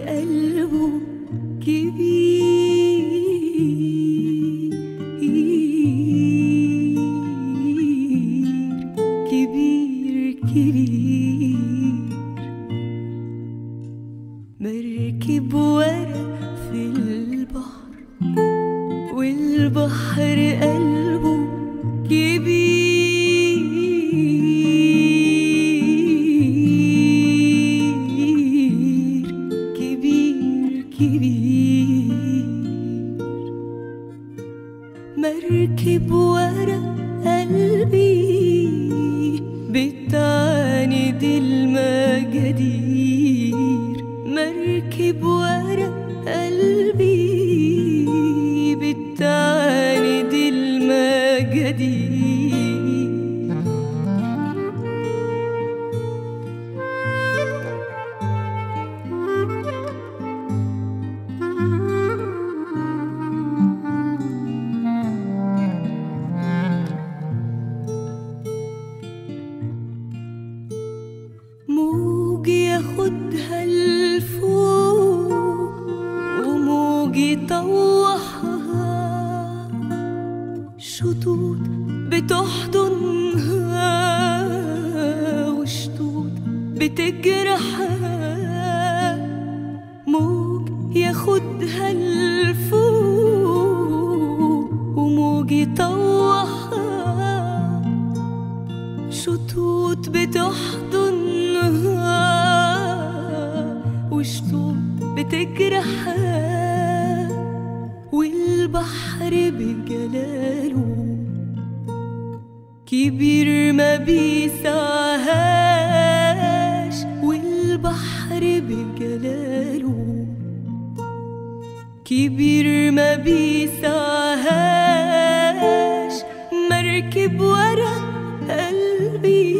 قلبه كبير كبير كبير. مركب ورق في البحر والبحر قلبه كبير كبير كبير. مركب ورق قلبي بتعاند المجادير. مركب ورق قلبي بتعاند المجادير. موج ياخدها لفوق وموج يطوحها، شطوط بتحضنها وشطوط بتجرحها. موج ياخدها لفوق وموج يطوحها، شطوط بتحضنها وشطوط بتجرحها. والبحر بجلاله كبير ما بيسعهاش، والبحر بجلاله كبير ما بيسعهاش. مركب ورق قلبي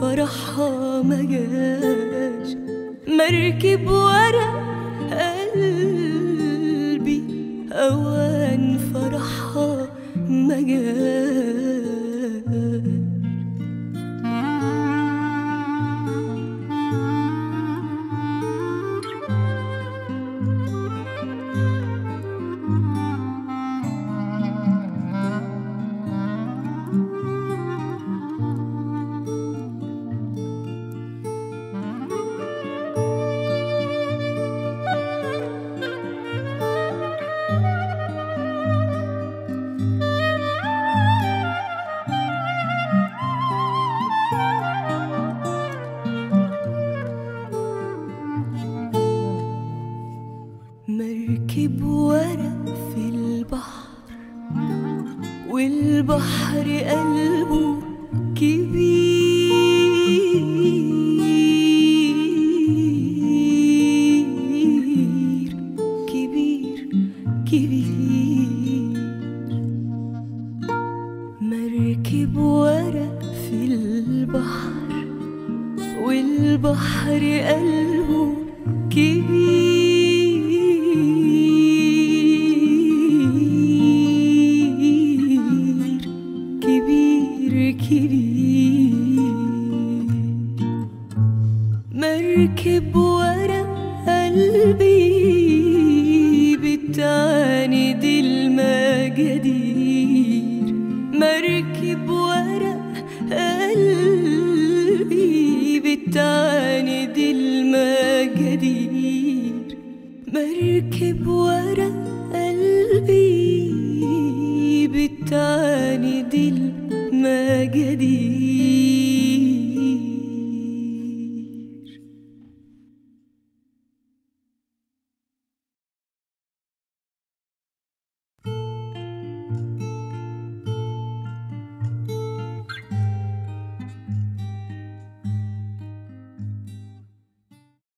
فرحها مجاش. مركب ورق قلبي أوان فرحها مجاش. مركب ورق في البحر والبحر قلبه كبير كبير كبير. مركب ورق في البحر والبحر قلبه كبير. مركب ورق قلبي بتعاند المجادير. مركب ورق قلبي بتعاند المجادير. مركب ورق قلبي بتعاند المجادير.